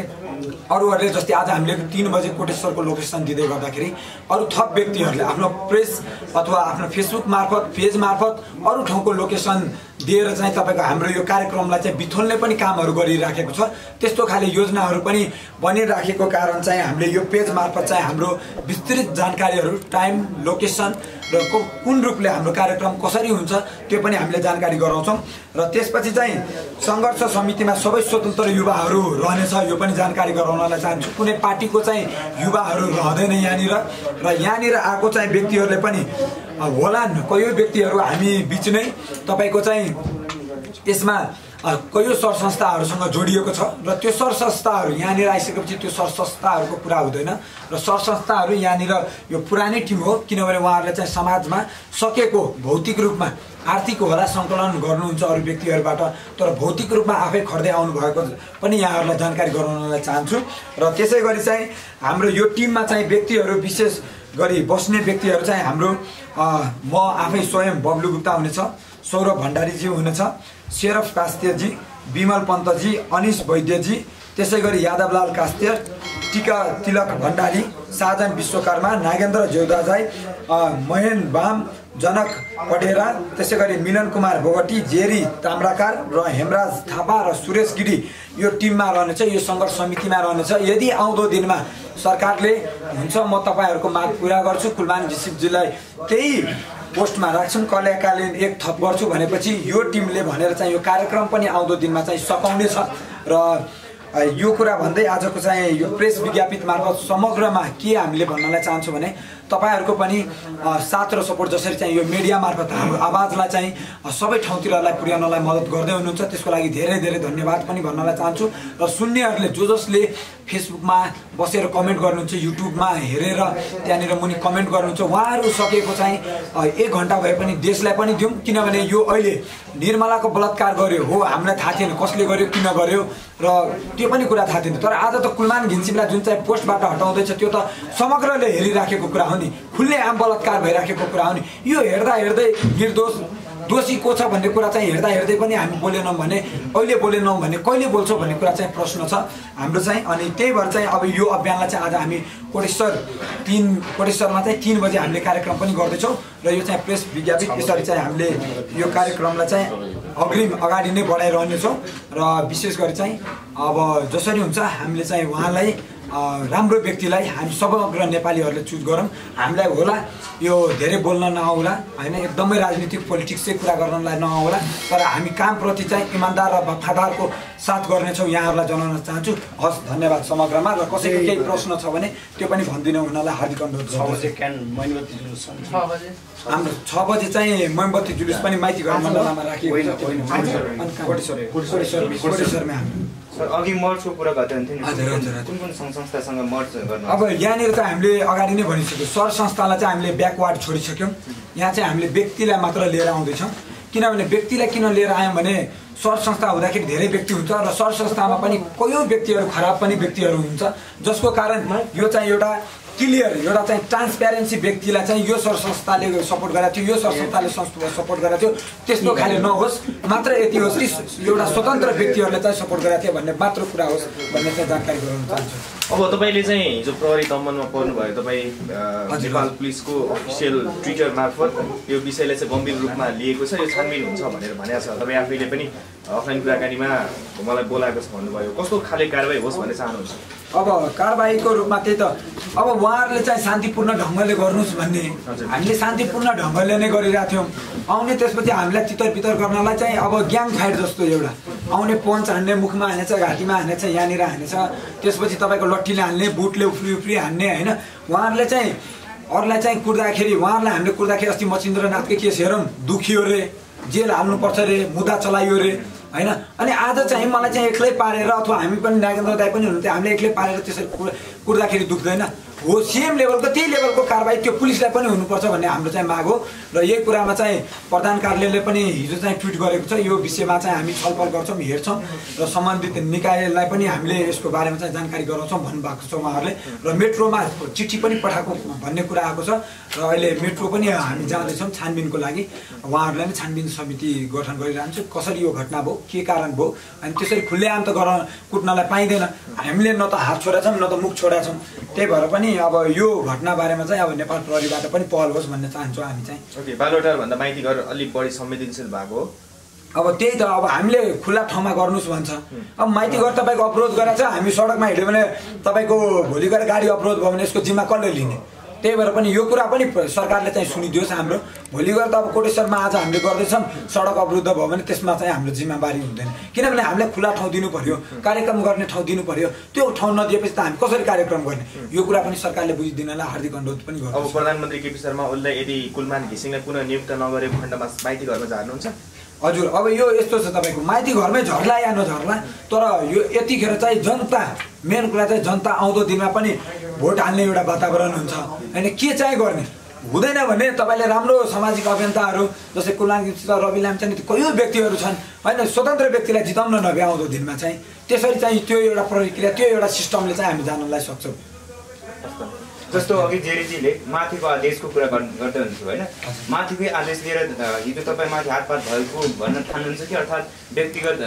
अरुहरुले जस्तै आज हामीले तीन बजे कोटेश्वरको लोकेसन दिदै गर्दाखेरि अरु थप व्यक्तिहरुले आफ्नो प्रेस अथवा आफ्नो फेसबुक मार्फत पेज मार्फत अरु ठाउँको लोकेसन दिएर चाहिँ तपाईको हाम्रो यो कार्यक्रमलाई चाहिँ बिथोल्ने पनि कामहरु गरिराखेको छ। त्यस्तो खाले योजनाहरु पनि बनिराखेको कारण चाहिँ हामीले यो पेज मार्फत चाहिँ हाम्रो विस्तृत जानकारीहरु टाइम लोकेसन र कुन रूपले हाम्रो कार्यक्रम कसरी हुन्छ त्यो पनि हामीले जानकारी गराउँछौं र त्यसपछि चाहिँ संघर्ष समितिमा सबै स्वतन्त्र युवाहरु रहनेछ यो पनि जानकारी गराउनलाई चाहन्छु। कुनै पार्टीको चाहिँ युवाहरु रहदैन यहाँनिर र यहाँनिर आको चाहिँ व्यक्तिहरुले पनि होलान् कोही व्यक्तिहरु हामी बीच नै तपाईको चाहिँ त्यसमा कयौं सर संस्थाहरुसँग जोडिएको छ र त्यो सर संस्थाहरु यहाँनिर आइसकेपछि त्यो सर संस्थाहरुको कुरा हुँदैन र सर संस्थाहरु यहाँनिर यो पुरानै टिम हो। किनभने उहाँहरुले चाहिँ समाजमा सकेको भौतिक रूपमा आर्थिक होला संकलन गर्नुहुन्छ अरु व्यक्तिहरुबाट तर भौतिक रूपमा आफै खर्दै आउनु भएको पनि यहाँहरुलाई जानकारी गराउनलाई चाहन्छु। र त्यसैगरी चाहिँ हाम्रो यो टिममा चाहिँ व्यक्तिहरु विशेष गरी बस्ने व्यक्तिहरु चाहिँ हाम्रो म आफै स्वयं बब्लू गुप्ता हुनेछ, सौरभ भण्डारी जी हुनेछ, शेरफ कास्ते जी, विमल पंत जी, अनिश वैद्य जी, त्यसैगरी यादवलाल कास्ते, टीका तिलक भण्डारी, साजन विश्वकर्मा, नागेन्द्र जेउदाजाई, महेन बाम, जनक पटेरा, त्यसैगरी मिलन कुमार बोगठी, जेरी ताम्राकार र हेमराज थापा र सुरेश गिरी यो टिममा रहनेछ, यो संघर्ष समितिमा रहनेछ। यदि आउँदो दिनमा सरकारले हुन्छ म तपाईहरुको माग पूरा गर्छु कुलमान घिसिङ जिल्लालाई त्यही पोस्टमा राख्छौं कल्याकालीन एक थप गर्छु भनेपछि यो टिमले भनेर चाहिँ यो कार्यक्रम पनि आउँदो दिनमा चाहिँ सकाउने छ। र यो कुरा भन्दै आजको चाहिँ यो प्रेस विज्ञप्ति मार्फत समग्रमा के हामीले भन्नलाई चाहन्छौं भने तपाईहरुको पनि साथ र सपोर्ट जसरी चाहिँ यो मिडिया मार्फत हाम्रो आवाजलाई चाहिँ सबै ठाउँतिरलाई पुर्याउनलाई मद्दत गर्दै हुनुहुन्छ त्यसको लागि धेरै धेरै धन्यवाद पनि भन्नलाई चाहन्छु। र सुन्नेहरुले जो जसले फेसबुकमा बसेर कमेन्ट गर्नुहुन्छ युट्युबमा हेरेर त्यहाँनिर मुनि कमेन्ट गर्नुहुन्छ उहाँहरु सकेको चाहिँ एक घण्टा भए पनि देशलाई पनि दिउँ। किनभने यो अहिले निर्मलाको बलात्कार गर्यो हो हामीलाई थाहा थिएन कसले गर्यो किन गर्यो र त्यो पनि कुरा थाहा थिएन तर आज त कुलमान घिसिङलाई जुन चाहिँ पोस्टबाट हटाउँदैछ त्यो त समग्रले हेरिराखेको कुरा हो नि, खुल्ले आम बलात्कार भइराखेको कुरा हो नि। यो हेर्दा हेर्दै निर्दोष दोषी को छ भन्ने कुरा चाहिँ हेर्दा हेर्दै पनि हामी बोलेनौं भने अहिले बोलेनौं भने कहिले बोल्छौं भन्ने कुरा चाहिँ प्रश्न छ हाम्रो चाहिँ। अनि त्यही भएर चाहिँ अब यो अभियानलाई चाहिँ आज हामी कोटेश्वर तीन कोटेश्वरमा चाहिँ तीन बजे हामीले कार्यक्रम पनि गर्दैछौं र यो चाहिँ प्रेस विज्ञप्ति यसरी चाहिँ हामीले यो कार्यक्रमलाई चाहिँ अग्रिम अगाडि नै बढाइरहनेछौं र विशेष गरी चाहिँ अब जसरी हुन्छ हामीले चाहिँ उहाँलाई राम्रो व्यक्तिलाई हामी समग्र नेपालीहरुले चुज गरौँ। हामीलाई होला यो धेरै बोल्न नआउला हैन एकदमै राजनीतिक पोलिटिक्सै कुरा गर्नलाई नआउला तर हामी कामप्रति चाहिँ इमानदार र वफादारको साथ गर्नेछौँ यहाँहरुलाई जनाउन चाहन्छु। हस् धन्यवाद समग्रमा र कसैको केही प्रश्न छ भने त्यो पनि भन्दिनु हुनलाई हार्दिक अनुरोध छ। छ बजे क्यान मैमबत्ती जुलुस हाम्रो छ बजे चाहिँ मैमबत्ती जुलुस पनि मैती घर मण्डलमा राखिएको छ। सर अघि मर्चको कुरा गर्दै हुनुहुन्थ्यो नि कुन कुन सङ्घ संस्थासँग मर्च गर्नु अब यहाँनिर त हामीले अगाडि नै भनिसक्यौं सर संस्थालाई चाहिँ हामीले ब्याकवार्ड छोडिसक्यौं। यहाँ चाहिँ हामीले व्यक्तिलाई मात्र लिएर आउँदैछौं। किनभने व्यक्तिलाई किन लिएर आयौं भने सर संस्था हुँदाखेरि धेरै व्यक्ति हुन्छ र सर संस्थामा पनि कयौं व्यक्तिहरु खराब पनि व्यक्तिहरु हुन्छ जसको कारण यो चाहिँ एउटा क्लियर एउटा चाहिँ ट्रान्सपेरेन्सी व्यक्तिलाई चाहिँ यो सर संस्थाले सपोर्ट गरेको थियो यो सर संस्थाले सपोर्ट गरेको थियो त्यस्तो खाले नहोस् मात्र यति होस् कि एउटा स्वतन्त्र व्यक्तिहरुले चाहिँ सपोर्ट गरेको थियो भन्ने मात्र कुरा होस् भन्ने चाहिँ जानकारी गराउन चाहन्छु। अब तपाईले चाहिँ हिजो प्रहरी दमनमा पर्नु भयो तपाई नेपाल पुलिसको अफिसियल ट्विटर मार्फत यो विषयले चाहिँ गम्भीर रूपमा लिएको छ यो छानबिन हुन्छ भनेर भनेको छ। तपाई आफैले पनि अफलाइन कुराकानीमा मलाई बोलाएको छ भन्नुभयो कस्तो खाले कारबाही होस् भन्ने चाहनुहुन्छ? अब कारबाहीको रूपमा त्यही त अब उहाँहरुले चाहिँ शान्तिपूर्ण ढंगले गर्नुस् भन्ने हामीले शान्तिपूर्ण ढंगले नै गरिरा थियौं। आउने त्यसपछि हामीलाई तितरबितर गर्नलाई चाहिँ अब ग्याङ फाइट जस्तो एउटा आउने पञ्च हान्ने मुखमा हानेछ घाँटीमा हानेछ यहाँनिर हानेछ त्यसपछि तपाईको लट्ठीले हान्ने बुटले उफ्री उफ्री हान्ने हैन उहाँहरुले चाहिँ अरूलाई चाहिँ कुट्दाखेरि उहाँहरूलाई हामीले कुट्दाखेरि अस्ति मछिन्द्रनाथकै केस हेरौँ, दुखियो रे, जेल हाल्नु पर्छ रे, मुद्दा चलाइयो रे हैन। अनि आज चाहिँ मलाई चाहिँ एक्लै पारेर अथवा हामी पनि नागेन्द्र दाइ पनि हुनुहुन्थ्यो, हामीले एक्लै पारेर त्यसरी कुट्दाखेरि दुख्दैन हो। सेम लेभलको त्यही लेभलको कारबाही त्यो पुलिसलाई पनि हुनुपर्छ भन्ने हाम्रो चाहिँ माग हो। र यही कुरामा चाहिँ प्रधान कार्यालयले पनि हिजो चाहिँ ट्विट गरेको छ, यो विषयमा चाहिँ हामी छलफल गर्छौँ, हेर्छौँ र सम्बन्धित निकायलाई पनि हामीले यसको बारेमा चाहिँ जानकारी गराउँछौँ भन्नुभएको छ उहाँहरूले। र मेट्रोमा चिठी पनि पठाएको भन्ने कुरा आएको छ र अहिले मेट्रो पनि हामी जाँदैछौँ छानबिनको लागि। उहाँहरूलाई पनि छानबिन समिति गठन गरिरहन्छ, कसरी यो घटना भयो, के कारण भयो। अनि त्यसरी खुल्लेआम त गर्न कुट्नलाई पाइँदैन, हामीले न त हात छोडेका छौँ न त मुख छोडेका छौँ। त्यही भएर पनि अब यो घटना बारेमा चाहिँ अब नेपाल प्रहरीबाट पनि पहल होस् भन्ने चाहन्छौँ हामी चाहिँ। ओके, बालुवाटार भन्दा माइती घर अलिक बढी संवेदनशील भएको हो। अब त्यही त, अब हामीले खुला ठाउँमा गर्नुहोस् भन्छ। अब माइती घर तपाईँको अवरोध गरेर छ, हामी सडकमा हिँड्यो भने तपाईँको भोलि गएर गाडी अवरोध भयो भने यसको जिम्मा कसले लिने? त्यही भएर पनि यो कुरा पनि सरकारले चाहिँ सुनिदियोस् हाम्रो। भोलि गएर त अब कोटेश्वरमा आज हामीले गर्दैछौँ, सडक अवरुद्ध भयो भने त्यसमा चाहिँ हाम्रो जिम्मेवारी हुँदैन, किनभने हामीले खुला ठाउँ दिनु पर्यो, कार्यक्रम गर्ने ठाउँ दिनु पर्यो। त्यो ठाउँ नदिएपछि त हामी कसरी कार्यक्रम गर्ने? यो कुरा पनि सरकारले बुझिदिनलाई हार्दिक अनुरोध पनि गर्छु। अब प्रधानमन्त्री केपी शर्मा ओलीले यदि कुलमान घिसिङलाई पुनः नियुक्त नगरेको खण्डमा माइती घरमा झार्नुहुन्छ? हजुर, अब यो यस्तो छ तपाईँको माइती घरमै झर्ला या नझर्ला, तर यो यतिखेर चाहिँ जनता, मेन कुरा चाहिँ जनता आउँदो दिनमा पनि भोट हाल्ने एउटा वातावरण हुन्छ होइन। के चाहिँ गर्ने हुँदैन भने तपाईँले राम्रो सामाजिक अभियन्ताहरू जस्तै कुलमान घिसिङ, रवि लामिछाने, कयौँ व्यक्तिहरू छन् होइन, स्वतन्त्र व्यक्तिलाई जिताउन नभ्या आउँदो दिनमा चाहिँ त्यसरी चाहिँ त्यो एउटा प्रक्रिया, त्यो एउटा सिस्टमले चाहिँ हामी जानलाई सक्छौँ। जस्तो अघि जेरीजीले माथिको आदेशको कुरा गर्दै हुनुहुन्थ्यो होइन, माथिकै आदेश लिएर हिजो तपाईँ माथि हातपात भएको भन्न ठान्नुहुन्छ कि अर्थात् व्यक्तिगत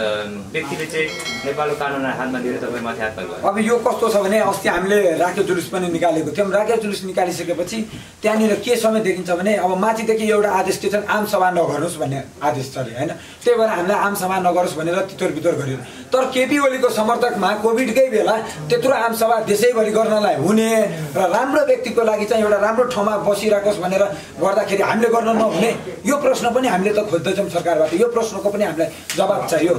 व्यक्तिले चाहिँ नेपालको कानुनलाई हातमा लिएर तपाईँ माथि हातपात गर्नु? अब यो कस्तो छ भने अस्ति हामीले राखे जुलुस पनि निकालेको थियौँ, राखे जुलुस निकालिसकेपछि त्यहाँनिर के समय देखिन्छ भने अब माथिदेखि एउटा आदेश के छ, आमसभा नगर्नुहोस् भन्ने आदेश छ अरे होइन। त्यही भएर हामीलाई आमसभा नगरोस् भनेर तितोर बितोर गरेर, तर केपी ओलीको समर्थकमा कोभिडकै बेला त्यत्रो आमसभा देशैभरि गर्नलाई हुने र राम्रो व्यक्तिको लागि चाहिँ एउटा राम्रो ठाउँमा बसिराखोस् भनेर गर्दाखेरि हामीले गर्न नहुने, यो प्रश्न पनि हामीले त खोज्दैछौँ सरकारबाट, यो प्रश्नको पनि हामीलाई जवाब चाहियो।